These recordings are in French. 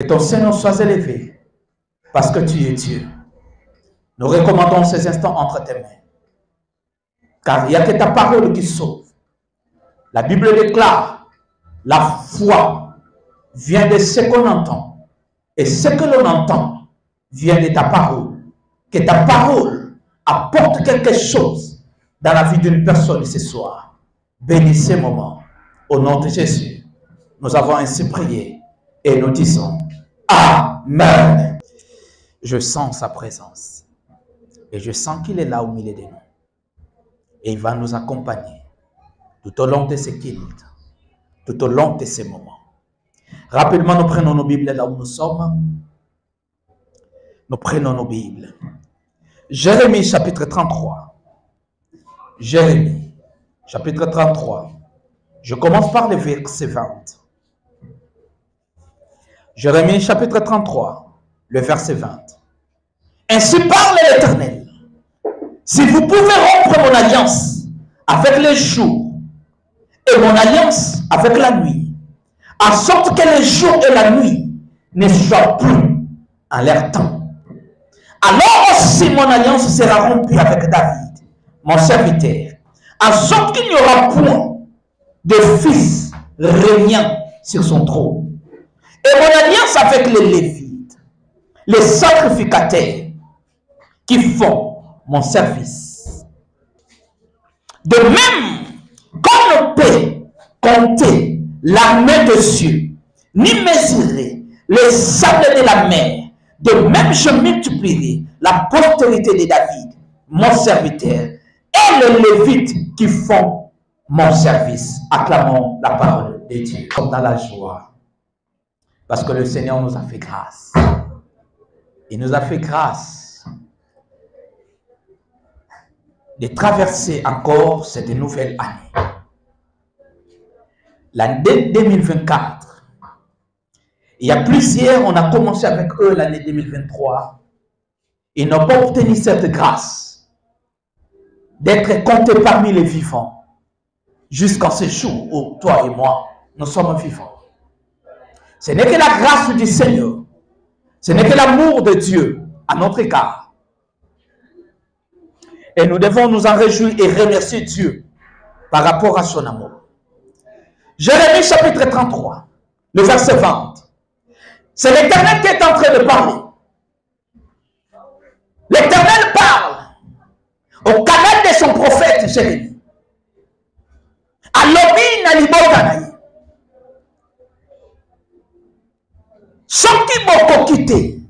que ton Seigneur soit élevé, parce que tu es Dieu. Nous recommandons ces instants entre tes mains, car il n'y a que ta parole qui sauve. La Bible déclare, la foi vient de ce qu'on entend, et ce que l'on entend vient de ta parole. Que ta parole apporte quelque chose dans la vie d'une personne ce soir. Bénis ces moments. Au nom de Jésus, nous avons ainsi prié et nous disons Amen. Je sens sa présence et je sens qu'il est là au milieu de nous. Et il va nous accompagner tout au long de ce culte, tout au long de ces moments. Rapidement, nous prenons nos Bibles là où nous sommes. Nous prenons nos Bibles. Jérémie chapitre 33. Jérémie chapitre 33. Je commence par le verset 20. Jérémie chapitre 33, le verset 20. Ainsi parle l'Éternel. Si vous pouvez rompre mon alliance avec les jours et mon alliance avec la nuit, en sorte que les jours et la nuit ne soient plus en leur temps, alors aussi mon alliance sera rompue avec David, mon serviteur, en sorte qu'il n'y aura point de fils régnant sur son trône. Et mon alliance avec les Lévites, les sacrificateurs qui font mon service. De même qu'on ne peut compter l'armée de cieux, ni mesurer les sables de la mer, de même je multiplierai la postérité de David, mon serviteur, et les Lévites qui font mon service. Acclamons la parole de Dieu comme dans la joie, parce que le Seigneur nous a fait grâce. Il nous a fait grâce de traverser encore cette nouvelle année, l'année 2024. Il y a plusieurs, on a commencé avec eux l'année 2023. Ils n'ont pas obtenu cette grâce d'être comptés parmi les vivants, jusqu'en ce jour où toi et moi, nous sommes vivants. Ce n'est que la grâce du Seigneur, ce n'est que l'amour de Dieu à notre égard. Et nous devons nous en réjouir et remercier Dieu par rapport à son amour. Jérémie chapitre 33, le verset 20. C'est l'Éternel qui est en train de parler. L'Éternel parle au canal de son prophète Jérémie. Ceux qui m'ont quitté,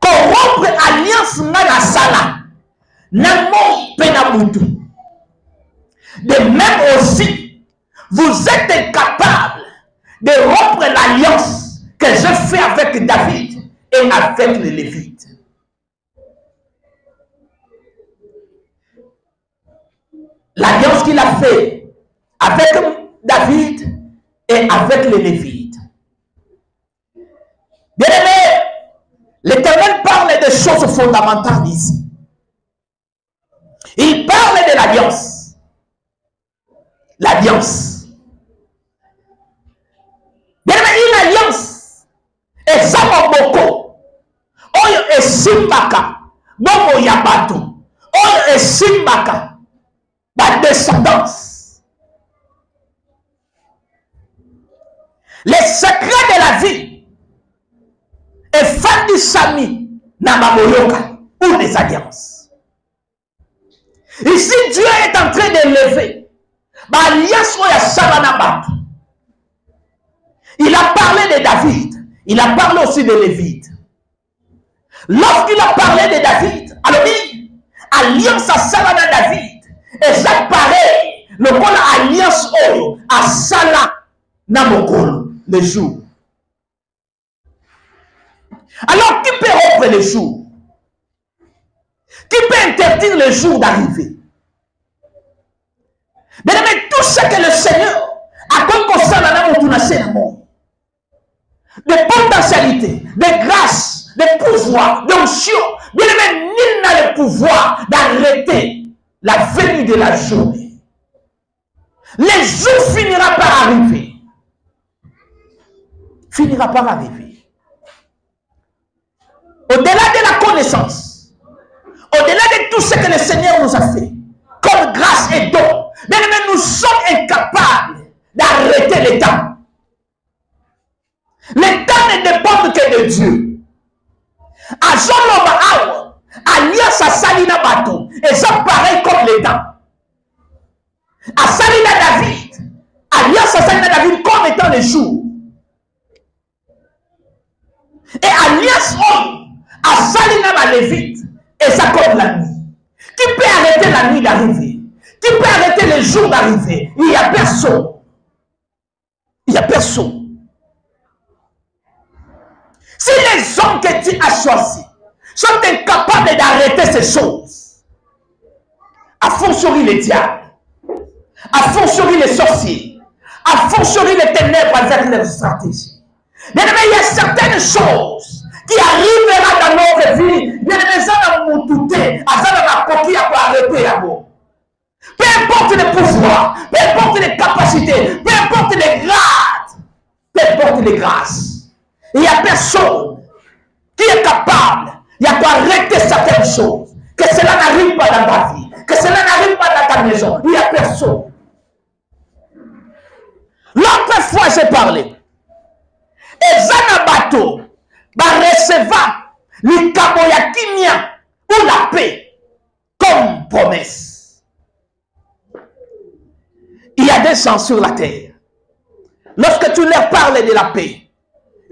qu'on rompe alliance Nagasala, Namon Penamutu. De même aussi, vous êtes capable de rompre l'alliance que je fais avec David et avec les Lévites. L'alliance qu'il a fait avec David et avec les Lévites. Bien aimé, l'Éternel parle de choses fondamentales ici. Il parle de l'alliance. L'alliance. Bien aimé, une alliance. Et ça, mon boko. Oyo et Simbaka. Bomo Yabato. Oyo et Simbaka. La descendance. Les secrets de la vie. Et fan du Sami Namamoyoka ou des alliances. Ici, Dieu est en train d'élever. Il a parlé de David. Il a parlé aussi de Lévite. Lorsqu'il a parlé de David, alors il alliance à Sarana David. Et ça paraît, le bon alliance oyo à Sala Namokolo, le jour. Alors, qui peut rompre le jour? Qui peut interdire le jour d'arriver? Mais tout ce que le Seigneur a concours à la Namotunassénamon, de potentialité, de grâce, de pouvoir, d'onction, bien aimé, nul n'a le pouvoir d'arrêter la venue de la journée. Les jours finiront par arriver. finira par arriver. Au-delà de la connaissance, au-delà de tout ce que le Seigneur nous a fait, comme grâce et don, mais nous sommes incapables d'arrêter le temps. Le temps ne dépend que de Dieu. Azoloba awa, aliasa salina bato, et ça paraît comme le temps. Asalina David, aliasa salina David comme étant le jour. Et alias homme, asalina malévite, et ça comme la nuit. Qui peut arrêter la nuit d'arriver? Qui peut arrêter le jour d'arriver? Il n'y a personne. Il n'y a personne. Si les hommes que tu as choisis sont incapables d'arrêter ces choses, à fortiori les diables, à fortiori les sorciers, à fortiori les ténèbres avec leurs stratégies. Bien aimé, il y a certaines choses qui arriveront dans notre vie. Bien aimé, ça va nous douter, ça va nous coquiller pour arrêter la mort. Peu importe les pouvoirs, peu importe les capacités, peu importe les grades, peu importe les grâces. Il n'y a personne qui est capable d'arrêter certaines choses. Que cela n'arrive pas dans ta vie. Que cela n'arrive pas dans ta maison. Il n'y a personne. L'autre fois, j'ai parlé. Et Zanabato va recevoir le Kaboyakimia ou la paix comme promesse. Il y a des gens sur la terre. Lorsque tu leur parles de la paix,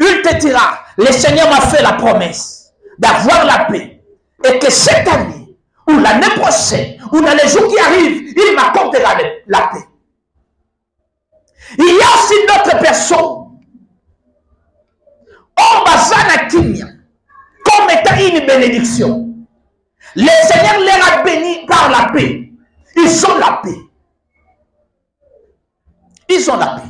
il te dira, le Seigneur m'a fait la promesse d'avoir la paix et que cette année, ou l'année prochaine, ou dans les jours qui arrivent, il m'apportera la paix. Il y a aussi d'autres personnes, Ombazana Kimia, comme étant une bénédiction. Le Seigneur les a bénis par la paix. Ils ont la paix. Ils ont la paix.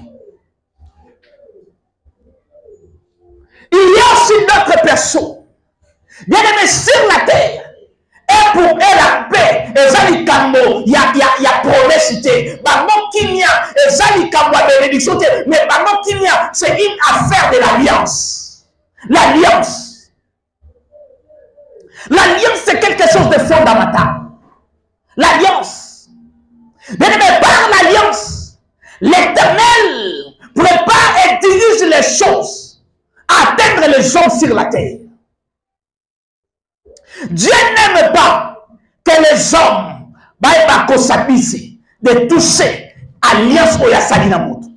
Il y a aussi d'autres personnes, bien aimé sur la terre, et pour elle la paix, et Zalikamo, il y a promesse, Bango Kimia, et Zalikamo a bénédiction, mais Bango Kimia, c'est une affaire de l'alliance. L'alliance. L'alliance, c'est quelque chose de fondamental. L'alliance. Bien aimé, par l'alliance, l'Éternel prépare et dirige les choses. Atteindre les gens sur la terre. Dieu n'aime pas que les hommes aient la possibilité de toucher alliance ou salina moto.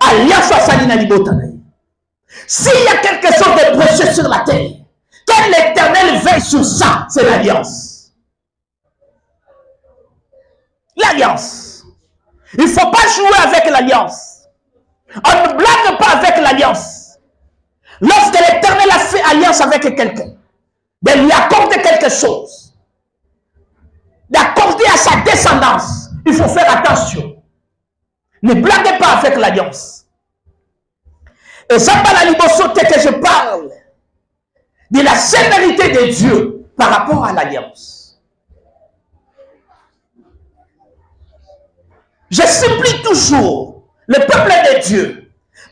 Alliance ou salina libotane. S'il y a quelque chose de prêché sur la terre, quand l'Éternel veille sur ça, c'est l'alliance. L'alliance. Il ne faut pas jouer avec l'alliance. On ne blague pas avec l'alliance. Lorsque l'Éternel a fait alliance avec quelqu'un, de lui accorder quelque chose, d'accorder à sa descendance, il faut faire attention. Ne blaguez pas avec l'alliance. Et ça, par la liberté que je parle, de la sévérité de Dieu par rapport à l'alliance. Je supplie toujours le peuple de Dieu.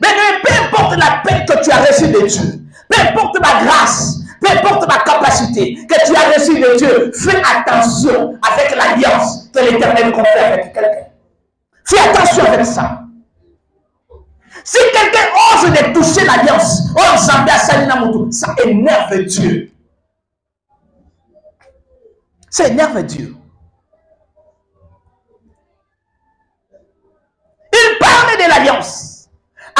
Mais peu importe la paix que tu as reçue de Dieu, peu importe ma grâce, peu importe ma capacité que tu as reçue de Dieu, fais attention avec l'alliance que l'Éternel confère avec quelqu'un. Fais attention avec ça. Si quelqu'un ose de toucher l'alliance, ça énerve Dieu. Ça énerve Dieu. Il parle de l'alliance.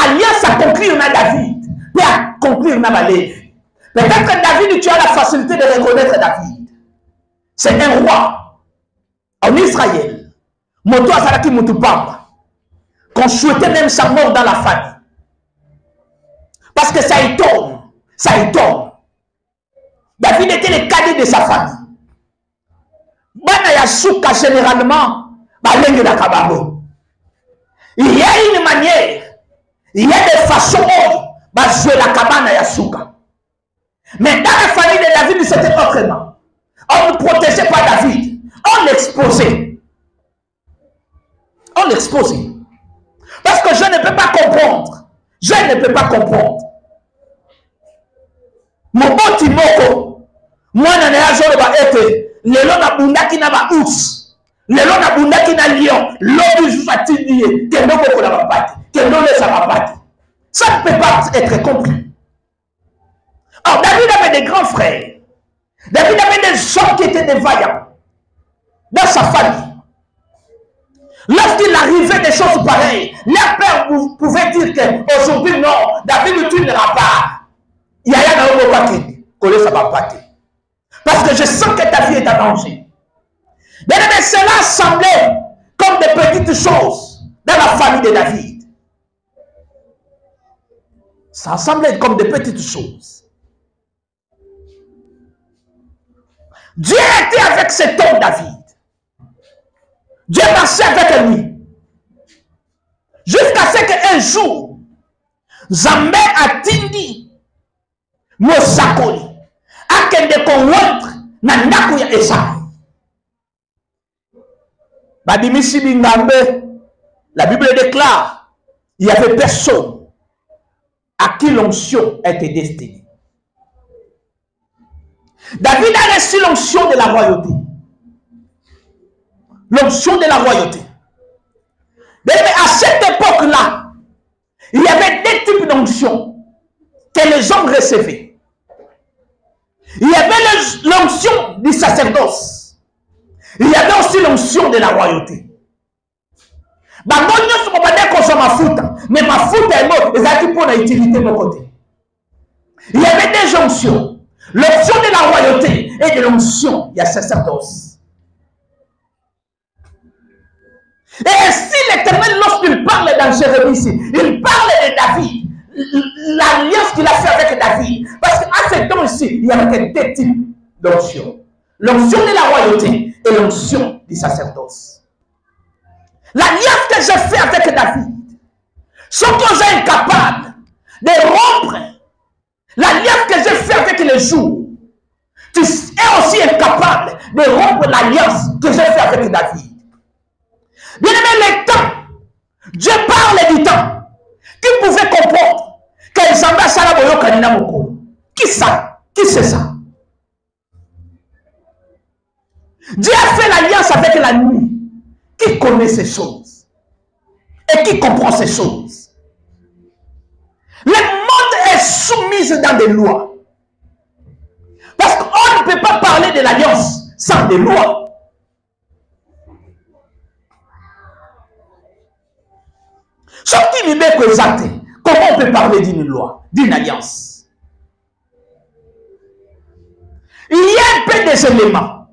Alliance à conclure à David, et à conclure à Lévi. Peut-être David, tu as la facilité de reconnaître David. C'est un roi en Israël. Moto Azaraki Moutupamba. Qu'on souhaitait même sa mort dans la famille. Parce que ça y tombe. Ça y tombe. David était le cadet de sa famille. Banayasuka généralement, Balengue d'Akababo. Il y a une manière. Il y a des façons où je la cabane à Yasuka. Mais dans la famille de David, c'était autrement. On ne protégeait pas David. On l'exposait. On l'exposait. Parce que je ne peux pas comprendre Je ne peux pas comprendre. Mon petit moko, moi n'en ai pas été. Le long à Bundaki n'a pas ours. Le long à Bundaki n'a lion. L'homme du fatigué. Que non, beaucoup n'a pas battu. Que non, ça va battre. Ça ne peut pas être compris. Alors, David avait des grands frères. David avait des gens qui étaient des vaillants dans sa famille. Lorsqu'il arrivait des choses pareilles, leur père pouvait dire qu'aujourd'hui, non, David, tu ne l'as pas. Il y a un parce que je sens que ta vie est en danger. Mais cela semblait comme des petites choses dans la famille de David. Ça semblait comme des petites choses. Dieu était avec cet homme David. Dieu marchait avec lui. Jusqu'à ce qu'un jour, Zambé a tindi Mosakoli, à qu'elle ne convaincre Nandakuya et ça. Badimisi Bingambe, la Bible déclare, il n'y avait personne à qui l'onction était destinée. David a reçu l'onction de la royauté. L'onction de la royauté. Mais à cette époque-là, il y avait deux types d'onction que les hommes recevaient. Il y avait l'onction du sacerdoce. Il y avait aussi l'onction de la royauté. Mais ma foute est morte. Il y avait des onctions. L'onction de la royauté et de l'onction, il y a sacerdoce. Et ainsi, l'Éternel, lorsqu'il parle dans Jérémie, il parle de David, l'alliance qu'il a fait avec David. Parce qu'à ce temps-ci, il y avait deux types d'onction. L'onction de la royauté et l'onction du sacerdoce. L'alliance que j'ai fait avec David, ce que j'ai incapable de rompre. L'alliance que j'ai fait avec les jours, tu es aussi incapable de rompre l'alliance que j'ai fait avec David. Bien aimé, le temps, Dieu parle du temps. Qui pouvait comprendre que Zamba Salaboyo Kanina Moko? Qui ça? Qui c'est ça? Dieu a fait l'alliance avec la nuit. Qui connaît ces choses? Et qui comprend ces choses? Le soumise dans des lois. Parce qu'on ne peut pas parler de l'alliance sans des lois. Sorti du mec exact, comment on peut parler d'une loi, d'une alliance? Il y a un peu des éléments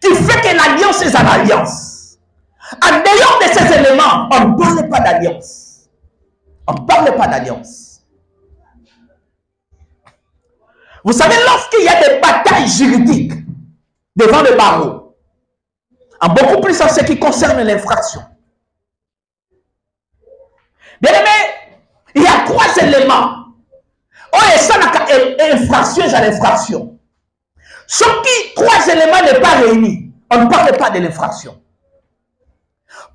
qui fait que l'alliance est une alliance. En dehors de ces éléments, on ne parle pas d'alliance. On ne parle pas d'alliance. Vous savez, lorsqu'il y a des batailles juridiques devant le barreau, en beaucoup plus en ce qui concerne l'infraction. Bien aimé, il y a trois éléments. Oh, et ça, l'infraction, j'ai l'infraction. Ce qui, trois éléments n'est pas réuni, on ne parle pas de l'infraction.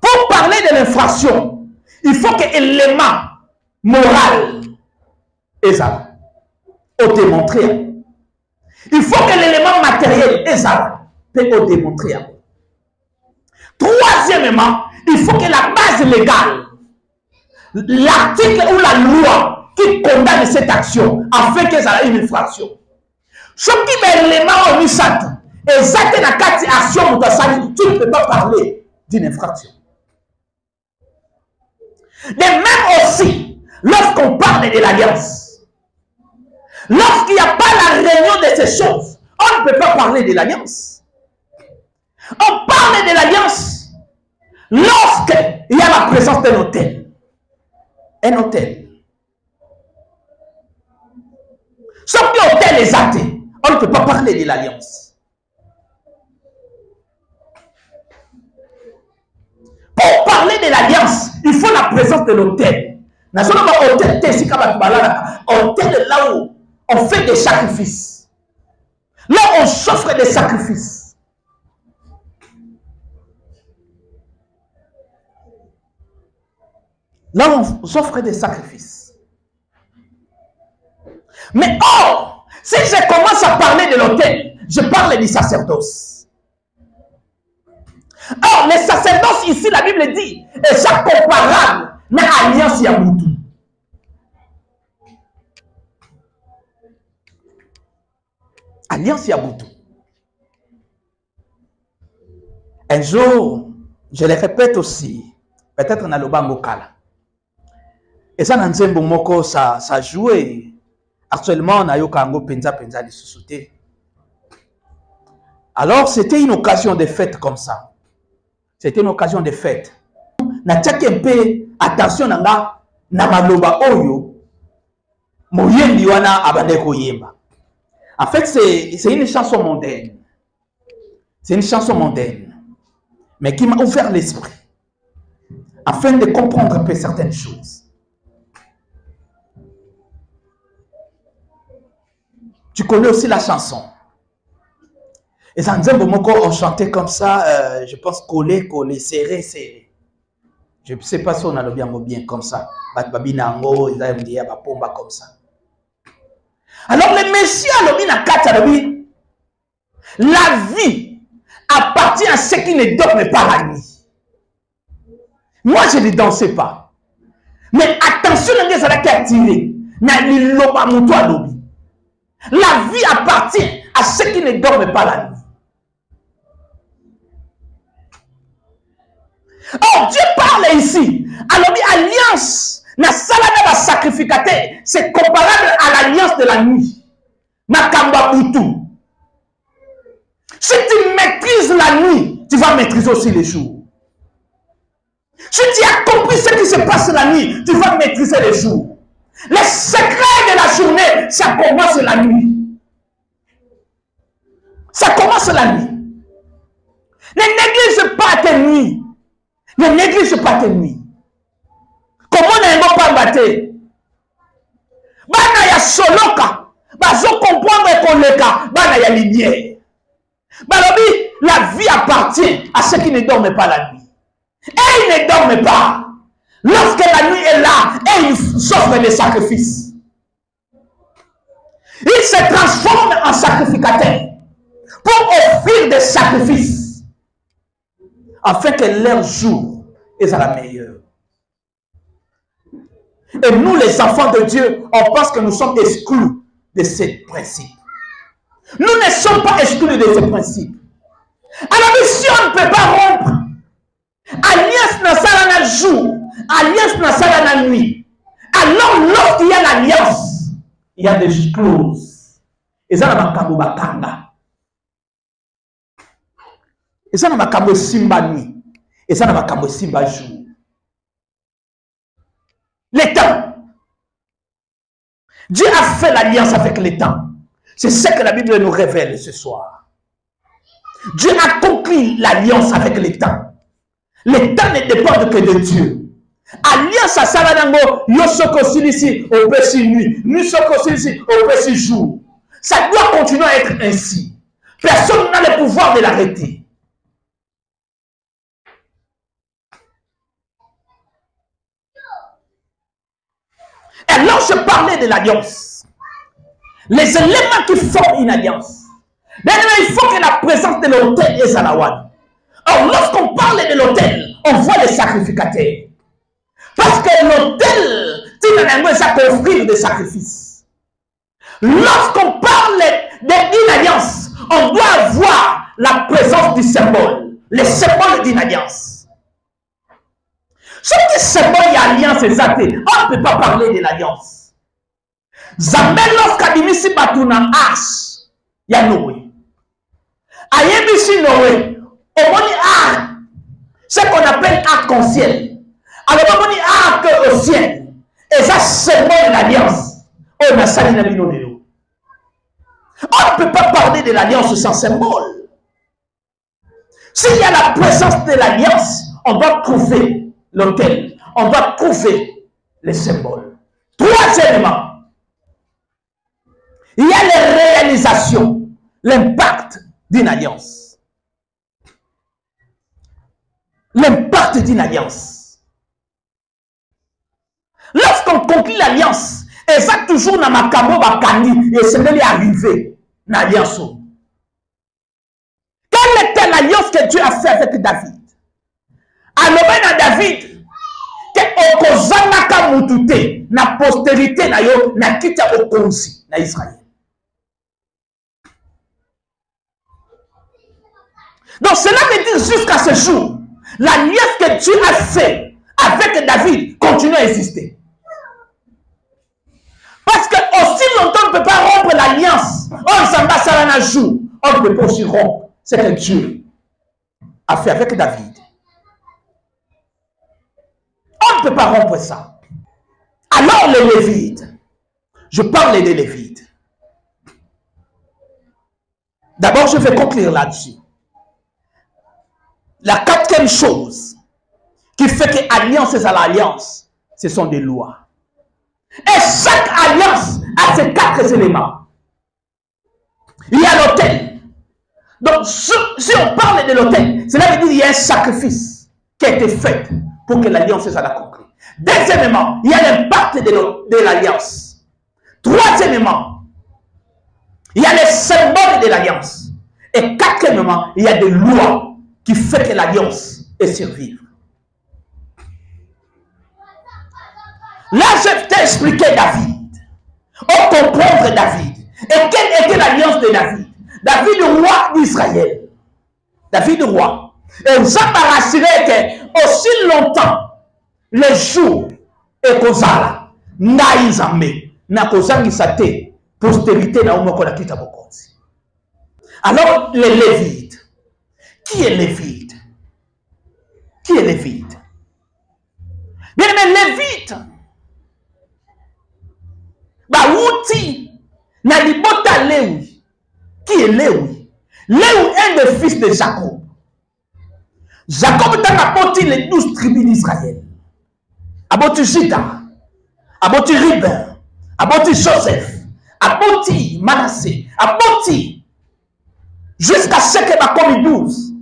Pour parler de l'infraction, il faut que l'élément moral est là. Au démontrer. Il faut que l'élément matériel et ça peut au démontrer. Troisièmement, il faut que la base légale, l'article ou la loi qui condamne cette action, afin que ça ait une infraction. Ce qui est l'élément omniscient, exactement la carte action de sa vie, tu ne peux pas parler d'une infraction. De même aussi, lorsqu'on parle de l'alliance. Lorsqu'il n'y a pas la réunion de ces choses, on ne peut pas parler de l'alliance. On parle de l'alliance lorsqu'il y a la présence d'un autel. Un autel. Sauf que l'autel est athée, on ne peut pas parler de l'alliance. Pour parler de l'alliance, il faut la présence de l'autel. L'autel là où on fait des sacrifices. Là, on s'offre des sacrifices. Là, on s'offre des sacrifices. Mais or, si je commence à parler de l'autel, je parle du sacerdoce. Or, le sacerdoce, ici, la Bible dit, et chaque comparable n'a alliance à Moutou. Alliance Yaboutou. Un jour, je le répète aussi, peut-être dans le Bambokala. Et ça, ça joue. Actuellement, on a eu Kango Penza les sous-soutés. Alors, c'était une occasion de fête comme ça. C'était une occasion de fête. Na tchèque un peu, attention, nanga, na maloba oyo, mouye liwana abandeko yemba. En fait, c'est une chanson mondaine. C'est une chanson mondaine. Mais qui m'a ouvert l'esprit. Afin de comprendre un peu certaines choses. Tu connais aussi la chanson. Et ça nous aime beaucoup, on chantait comme ça, je pense, coller, coller, serrer, serrer. Je ne sais pas si on a le bien bien comme ça. Comme ça. Alors le Messie a dit dans 4 la vie appartient à ceux qui ne dorment pas la nuit. Moi je ne dansais pas. Mais attention, les gens qui attiré. La vie appartient à ceux qui ne dorment pas la nuit. Or Dieu parle ici. Alors alliance. La salade à sacrificateur, c'est comparable à l'alliance de la nuit. Nakamba Boutou. Si tu maîtrises la nuit, tu vas maîtriser aussi les jours. Si tu accomplis ce qui se passe la nuit, tu vas maîtriser les jours. Le secret de la journée, ça commence la nuit. Ça commence la nuit. Ne néglige pas tes nuits. Ne néglige pas tes nuits. Comment n'aimons pas battre? Bana ya soloka, bazo comprendre qu'on le cas, bana ya lumière. Balobi, la vie appartient à ceux qui ne dorment pas la nuit. Et ils ne dorment pas. Lorsque la nuit est là, et ils s'offrent des sacrifices. Ils se transforment en sacrificateurs pour offrir des sacrifices afin que leur jour est à la meilleure. Et nous, les enfants de Dieu, on pense que nous sommes exclus de ces principes. Nous ne sommes pas exclus de ces principes. Alors, si on ne peut pas rompre, alliance na salana jour, alliance na salana nuit, alors lorsqu'il y a l'alliance, il y a des clauses. Et ça, n'a pas bakanga. Et ça, n'a pas simba nuit. Et ça, n'a pas simba jour. Les temps. Dieu a fait l'alliance avec les temps. C'est ce que la Bible nous révèle ce soir. Dieu a conclu l'alliance avec les temps. Les temps ne dépendent que de Dieu. Alliance à Saladango, nous sommes ici au petit nuit, nous sommes ici au petit jour. Ça doit continuer à être ainsi. Personne n'a le pouvoir de l'arrêter. Et lorsque je parlais de l'alliance, les éléments qui forment une alliance, il faut que la présence de l'autel est à la Wan. Or, lorsqu'on parle de l'autel, on voit les sacrificateurs. Parce que l'autel, il a offrir des sacrifices. Lorsqu'on parle d'une alliance, on doit voir la présence du symbole, les symboles d'une alliance. Ce qui symbole alliance exacte, on ne peut pas parler de l'alliance. Zamelos kadimisi batuna as ya Noé. Ayebisi Noé, omoni arc, ce qu'on appelle arc en ciel. Alors omoni arc au ciel, et ça symbole l'alliance. On a sali na bino de l'eau. On ne peut pas parler de l'alliance sans symbole. S'il y a la présence de l'alliance, on doit trouver l'autel, on doit trouver les symboles. 3 éléments. Il y a les réalisations, l'impact d'une alliance. L'impact d'une alliance. Lorsqu'on conclut l'alliance, Et ça, toujours dans ma camo, et c'est de l'arrivée dans l'alliance. Quelle était l'alliance que Dieu a fait avec David? Alors, David, que la postérité n'a quitté au Consi, dans Israël. Donc, cela veut dire jusqu'à ce jour, l'alliance que Dieu a fait avec David continue à exister. Parce que aussi longtemps on ne peut pas rompre l'alliance, on s'en va ça un jour, on ne peut pas aussi rompre ce que Dieu a fait avec David. On ne peut pas rompre ça. Alors les Lévites, je parle des Lévites. D'abord, je vais conclure là-dessus. La quatrième chose qui fait que alliance à l'alliance, ce sont des lois. Et chaque alliance a ces quatre éléments. Il y a l'autel. Donc, si on parle de l'autel, cela veut dire qu'il y a un sacrifice qui a été fait pour que l'alliance soit accomplie. Deuxièmement, il y a l'impact de l'alliance. Troisièmement, il y a les symboles de l'alliance. Et quatrièmement, il y a des lois qui fait que l'alliance est survivre. Là, je t'ai expliqué David. On comprend David. Et quelle était l'alliance de David? David, le roi d'Israël. David, le roi. Et vous embarrasserez que aussi longtemps, le jour est causal. Naïzamé. N'a causal qui s'attend. Postérité n'a pas la quitte à beaucoup. Alors, les Lévites. Qui est Lévite? Qui est Lévite? Bien, mais Lévite, bah, outil, n'a dit bota Léoui. Qui est Léoui? Léoui est le fils de Jacob. Jacob est apporté les 12 tribus d'Israël. Aboti Juda, aboti Ruben, aboti Joseph, aboti Manassé, aboti jusqu'à ce que ma comme 12.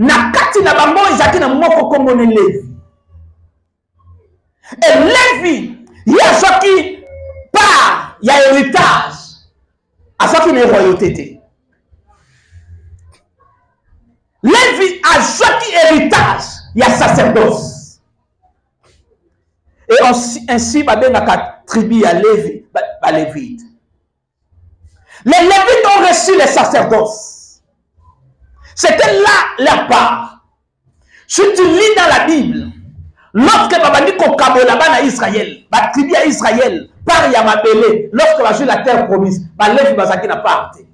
Nakati na bambo ezaki na moko kombo ne Levi. Et Levi, il y a ceux qui part, il y a héritage, à ceux qui ne royauté. Levi, à ceux qui héritage, il y a sacerdoce. Et ainsi, babé na kat tribu à Levi, ba Lévite. Les Lévites ont reçu les sacerdoces. C'était là leur part. Si tu lis dans la Bible, lorsque Babandi Kokabo là-bas en Israël, la tribu à Israël, par Yamabele, lorsque va jouer la terre promise, va lever Bazaki n'a pas été.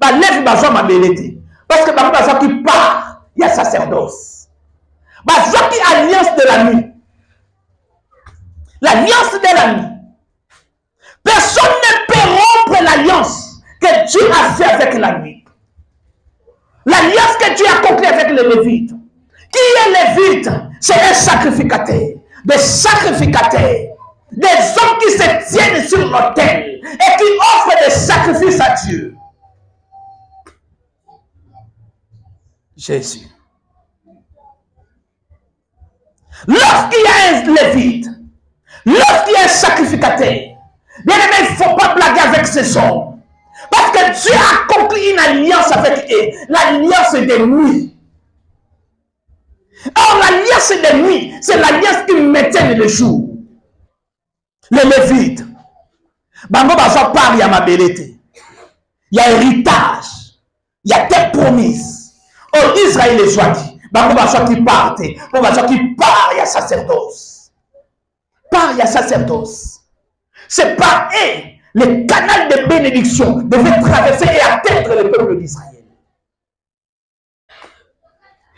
Va lever Bazan Mabelete. Parce que Bazaki part, il y a sacerdoce. Bazaki alliance de la nuit. L'alliance de la nuit. Personne ne peut rompre l'alliance que Dieu a fait avec la nuit. L'alliance que Dieu a conclue avec les Lévites. Qui est Lévite? C'est un sacrificateur. Des sacrificateurs. Des hommes qui se tiennent sur l'autel et qui offrent des sacrifices à Dieu. Jésus. Lorsqu'il y a un Lévite, lorsqu'il y a un sacrificateur, bien aimé, il ne faut pas blaguer avec ces hommes. Parce que Dieu a conclu une alliance avec eux. L'alliance de nuit. Or, l'alliance de nuit, c'est l'alliance qui maintient le jour. Les Lévites. Bango baza par ya mabelete. Il y a héritage. Il y a terre promise. Oh, Israël les soit dit. Bango baza qui part. Bango baza qui part, il y a sacerdoce. Par, il y a sacerdoce. C'est pas eux. Le canal de bénédiction devait traverser et atteindre le peuple d'Israël.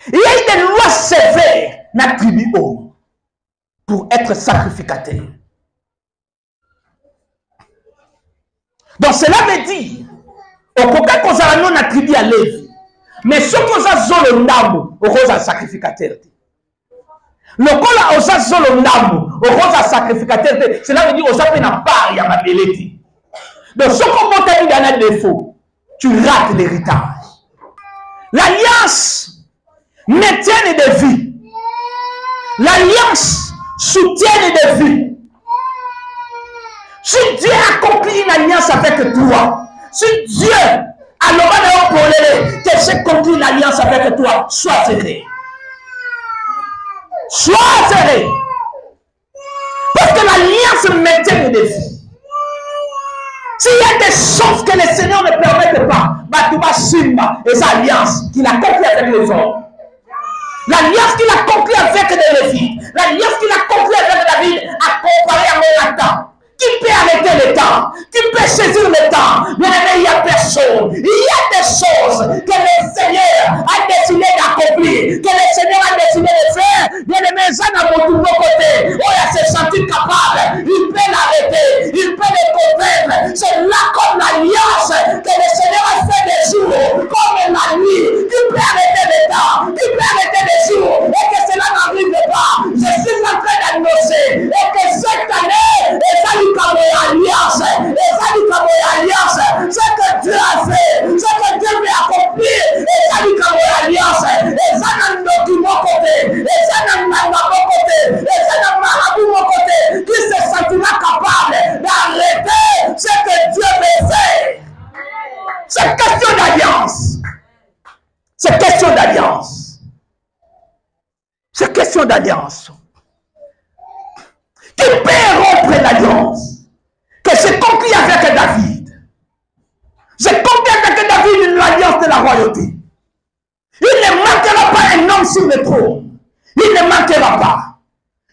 Il y a eu des lois sévères dans la tribu pour être sacrificateur. Donc cela veut dire, au coca qu'on a non la tribu à Lévi, mais ce qu'on a zolo ndambo, on a sacrificateur. Le cola osa zolo ndambo, on a sacrificateur. Cela veut dire osa pena par ya mabeleti. Donc, ce qu'on t'a dit dans un défaut, tu rates l'héritage. L'alliance maintient les vies. L'alliance soutient les vies. Si Dieu accomplit une alliance avec toi, si Dieu que j'ai conclu l'alliance avec toi, sois serré. Sois serré. Parce que l'alliance maintient le défi. S'il y a des choses que le Seigneur ne permette pas, tu vas suivre les alliances qu'il a conclues avec les hommes. L'alliance qu'il a conclue avec les Lévites, l'alliance qu'il a conclue avec David, a comparé à Jonathan. Qui peut arrêter le temps? Qui peut saisir le temps? Bien aimé, il n'y a personne. Il y a des choses que le Seigneur a décidé d'accomplir, que le Seigneur a décidé de faire. Bien aimé, ça n'a pas tout bon côté. On a se sentir capable. Il peut l'arrêter. Il peut le comprendre. C'est là comme l'alliance que le Seigneur a fait des jours, comme la nuit. Qui peut arrêter le temps? Qui peut arrêter les jours? Et que cela n'arrive pas. Je suis en train d'annoncer. Et que cette année, comme l'alliance, et ça dit comme l'alliance, ce que Dieu a fait, ce que Dieu veut accomplir, et ça dit comme l'alliance, et ça n'a pas de mon côté, et ça n'a pas de mon côté, et ça n'a pas de mon côté, qui se sentira capable d'arrêter ce que Dieu veut faire. C'est question d'alliance. C'est question d'alliance. C'est question d'alliance. Qui peut rompre l'alliance que j'ai conclu avec David? J'ai conclu avec David l'alliance de la royauté. Il ne manquera pas un homme sur le trône. Il ne manquera pas.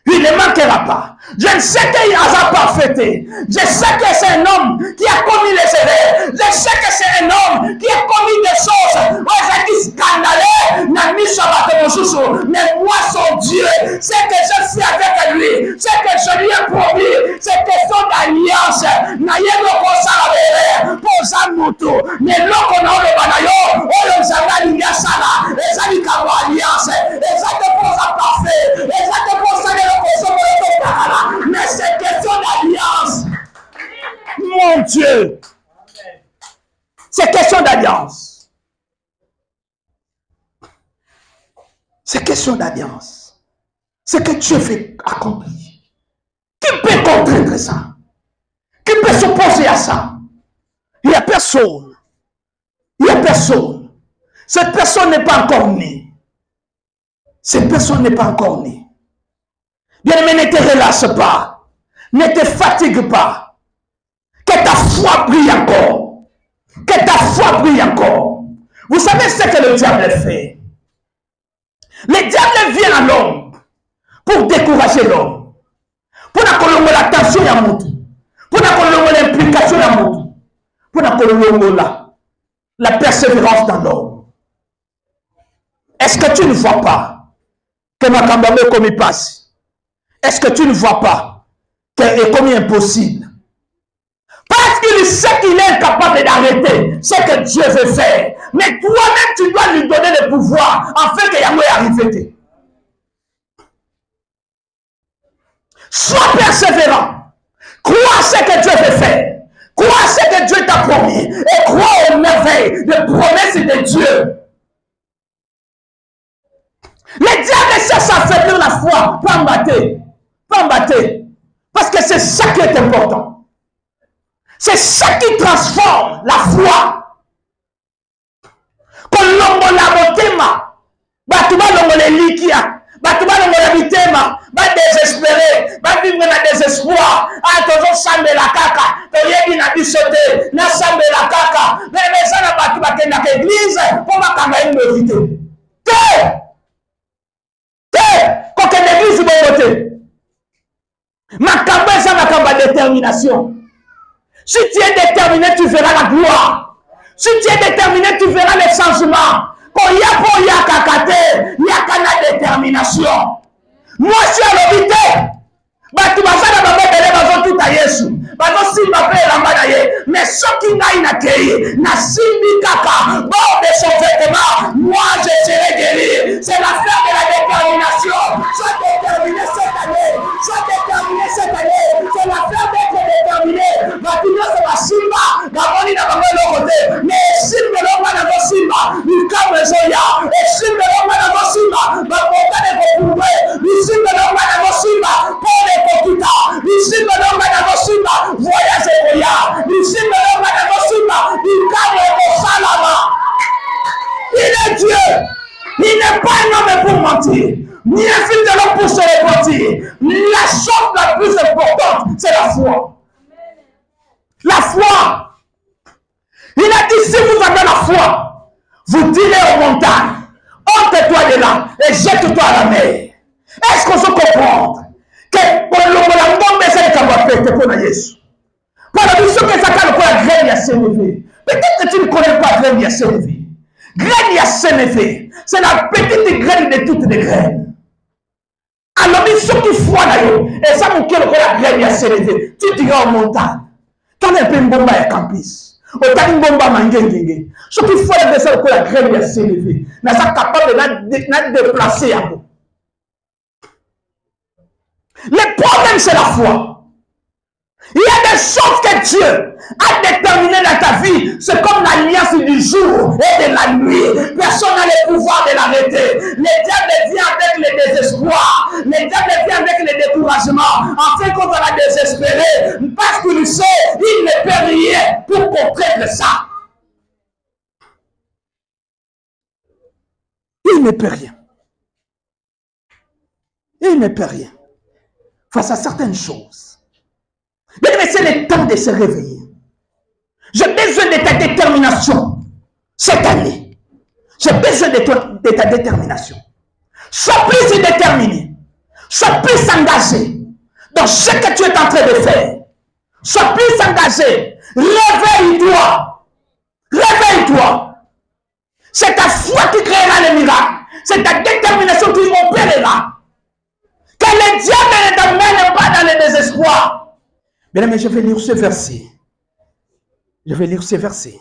Il ne manquera pas. Je sais qu'il a pas fêté. Je sais que c'est un homme qui a commis les erreurs. Je sais que c'est un homme qui a commis des choses. Moi, j'ai dit scandaleux. Mais moi, son Dieu, c'est que je suis avec lui. C'est que je lui ai promis. C'est question d'alliance. N'ayez pas ça à l'erreur. Pour ça, nous tous. Mais l'on connaît le banayon. On le savait à l'alliance. Et ça, il y a l'alliance. Et ça, te pose à parfait. Et ça, te pose à l'erreur. Mais c'est question d'alliance. Mon Dieu. C'est question d'alliance. C'est question d'alliance. Ce que Dieu veut accomplir. Qui peut contraindre ça? Qui peut s'opposer à ça? Il n'y a personne. Il n'y a personne. Cette personne n'est pas encore née. Cette personne n'est pas encore née. Bien-aimé, ne te relâche pas. Ne te fatigue pas. Que ta foi brille encore. Que ta foi brille encore. Vous savez ce que le diable fait? Le diable vient à l'homme pour décourager l'homme. Pour que l'attention à mon Dieu. Pour que l'implication à mon Dieu. Pour que la persévérance dans l'homme. Est-ce que tu ne vois pas que ma camarade comme il passe? Est-ce que tu ne vois pas qu'elle est comme impossible? Parce qu'il sait qu'il est incapable d'arrêter ce que Dieu veut faire. Mais toi-même, tu dois lui donner le pouvoir afin que Yahweh arrive. Sois persévérant. Crois ce que Dieu veut faire. Crois ce que Dieu t'a promis. Et crois aux merveilles de promesses de Dieu. Les diables cherchent à affaiblir la foi. Pas embattre. Pas embattre. Parce que c'est ça qui est important. C'est ça qui transforme la foi. Colombo la motema, batuba longo l'elikia, batuba longo la mitema, va désespérer, va vivre dans désespoir. Ah, toujours sambe la caca, toyebi na bisoté, na sambe la caca. Mais ça n'a pas tout baké dans l'église pour ma camarade me vite. Quand l'église va voter, ma campagne, c'est ma campagne de détermination. Si tu es déterminé, tu verras la gloire. Si tu es déterminé, tu verras les changements. Quand il y a pour il y a qu'à la détermination. Moi, je suis à l'hôpital. Tu vas faire tout à Yesu. Mais ceux qui n'aillent pas accueillir, n'a simbi kaka, bord de son vêtement, moi je serai guéri. C'est l'affaire de la détermination. Sois déterminé cette année. Sois déterminé cette année. C'est l'affaire d'être déterminé. Maintenant, c'est la simba. D'abord, il n'a pas le côté. Mais simba, l'homme n'a pas simba. Il calme les oya. Et simba, l'homme n'a pas simba. Ma montagne est pour moi. Il simba, l'homme n'a pas simba. Pour les coquita. Il simba, l'homme n'a pas simba. Voyez. repentir, ni éviter l'homme pour se repentir. La chose la plus importante, c'est la foi. La foi. Il a dit, si vous avez la foi, vous direz aux montagnes, ôte-toi de là et jette-toi à la mer. Est-ce qu'on se comprend que pour le monde, c'est le fait pour Jésus. Pour la mission que ça a la graine à s'élever. Peut-être que tu ne connais pas la graine à s'élever. Graine à s'élever, c'est la petite graine de toutes les graines. Alors, mission qui foi d'ailleurs, et ça pour que la graine à s'élever, tu diras aux montagnes. T'en es un bon à campus. Autant de bombes à manger, ce qu'il faut de ça, la grève est s'élever. Mais ça capable de déplacer à vous. Le problème, c'est la foi. Il y a des choses que Dieu a déterminées dans ta vie. C'est comme l'alliance du jour et de la nuit. Personne n'a le pouvoir de l'arrêter. Le diable vient avec le désespoir. Le diable vient avec le découragement. Enfin, quand on va désespérer, parce qu'il sait, il ne peut rien pour contraindre ça. Il ne peut rien. Il ne peut rien. Face à certaines choses. Mais c'est le temps de se réveiller. J'ai besoin de ta détermination cette année. J'ai besoin de ta détermination. Sois plus déterminé. Sois plus engagé dans ce que tu es en train de faire. Sois plus engagé. Réveille-toi. Réveille-toi. C'est ta foi qui créera le miracle. C'est ta détermination qui opérera. Que le diable ne t'emmène pas dans le désespoir. Bien, mais je vais lire ce verset. Je vais lire ce verset.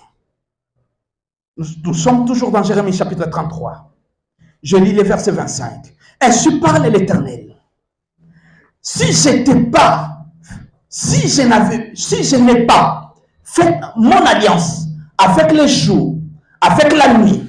Nous sommes toujours dans Jérémie chapitre 33. Je lis le verset 25. Ainsi parle l'Éternel. Si je n'ai pas fait mon alliance avec le jour, avec la nuit,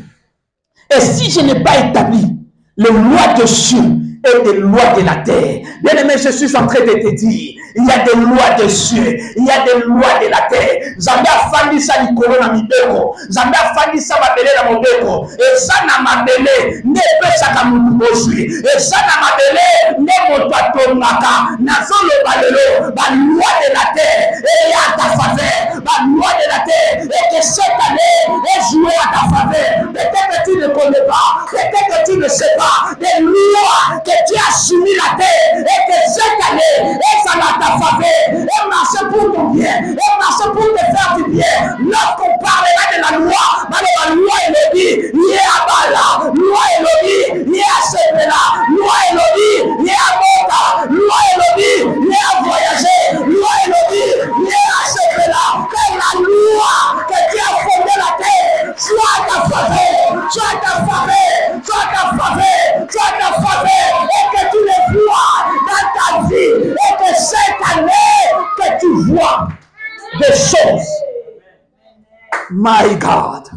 et si je n'ai pas établi les lois de cieux et les lois de la terre. Bien aimé, je suis en train de te dire. Il y a des lois des cieux, il y a des lois de la terre. Zambé a fandi sa likolo na mibeko. Zambé a fandi sa mabele na mobeko. Et ça na mabele ne pesaka mutu mozwi. Et ça na mabele ne moto atomaka. Nazo le balelo, ba loi de la terre et à ta faveur. Ba loi de la terre et que cette année est jouée à ta faveur. Peut-être que tu ne connais pas, peut-être que tu ne sais pas des lois que tu as soumis la terre et que cette année est à la ta faveur, et marcher pour ton bien, et marcher pour te faire du bien. Lorsqu'on parlera de la loi, la loi Elodie, il y a Bala, loi Elodie, il y a Sebela, loi Elodie, il y a Mota, loi Elodie, il y a Voyager, loi Elodie, il y a Sebela. Que la loi que tu as fondée la terre soit ta faveur, soit ta faveur, soit ta faveur, soit ta faveur, et que tu les vois dans ta vie, et que cette année que tu vois des choses. My God.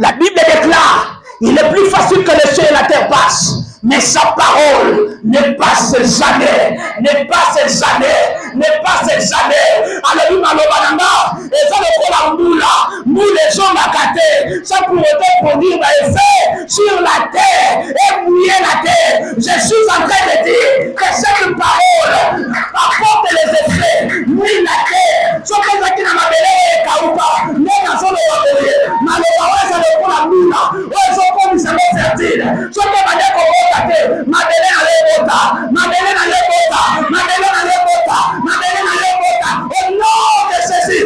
La Bible déclare, il est plus facile que le ciel et la terre passent, mais sa parole ne passe jamais, ne passe jamais, ne passe jamais. Alors, malobananga, et ça le colamboula, nous les hommes à gâter, ça pourrait produire un effet sur la terre et mouiller la terre. Je suis en train de dire que cette parole apporte les effets, mouille la terre. Ce que ça qui n'a pas belé, Kaoupa, mais dans son rebelle, malheureusement, ça le colamboula, ils sont comme ils sont fertiles. Ce que va dire qu'on va gâter, Madeleine à l'épota, Madeleine à l'épota, Madeleine à l'épota, Madeleine à l'épota, au nom de ceci.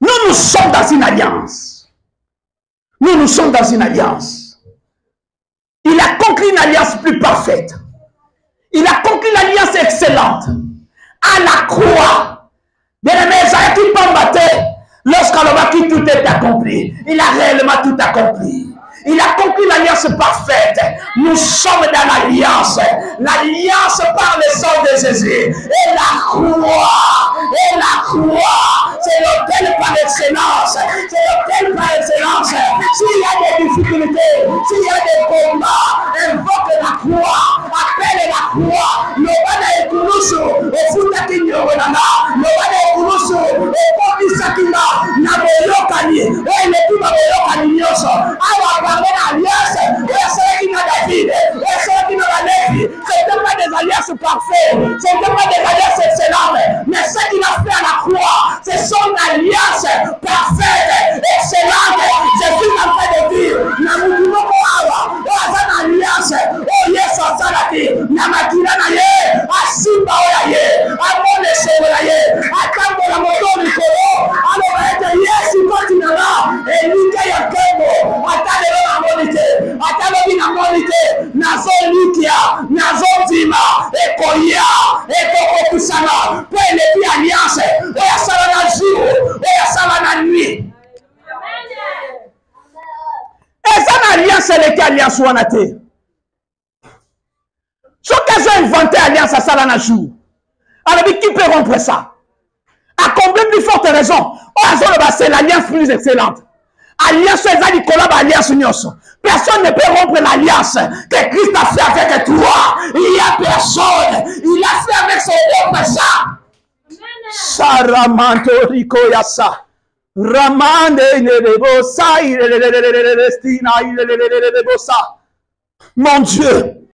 Nous sommes dans une alliance. Nous sommes dans une alliance. Il a conclu une alliance plus parfaite. Il a conclu une alliance excellente. À la croix. Bien-aimé, Isaïe qui combattait, lorsqu'on a dit tout est accompli, il a réellement tout accompli. Il a conclu l'alliance parfaite. Nous sommes dans l'alliance. L'alliance par le sang de Jésus. Et la croix. Et la croix. C'est l'autel par excellence. C'est l'autel par excellence. S'il y a des difficultés, s'il y a des combats, invoque la croix. Appelle la croix. Le bana est kulusu. Le futa qui n'y aura pas. Le bana est kulusu. Le pompi sakina. La belokani. Et le tout la belokani nyoso. Alliance, et c'est qui n'a d'avis, alliance ou anate. Ce qu'ils ont inventé alliance à ça là n'a jour. Alors qui peut rompre ça? À combien plus forte raison? C'est l'alliance plus excellente. Alliance, c'est-à-dire alliance unios. Personne ne peut rompre l'alliance que Christ a fait avec toi. Il n'y a personne. Il a fait avec son homme ça. Saramantorico yassa. Ramande il est le bossa. Mon Dieu.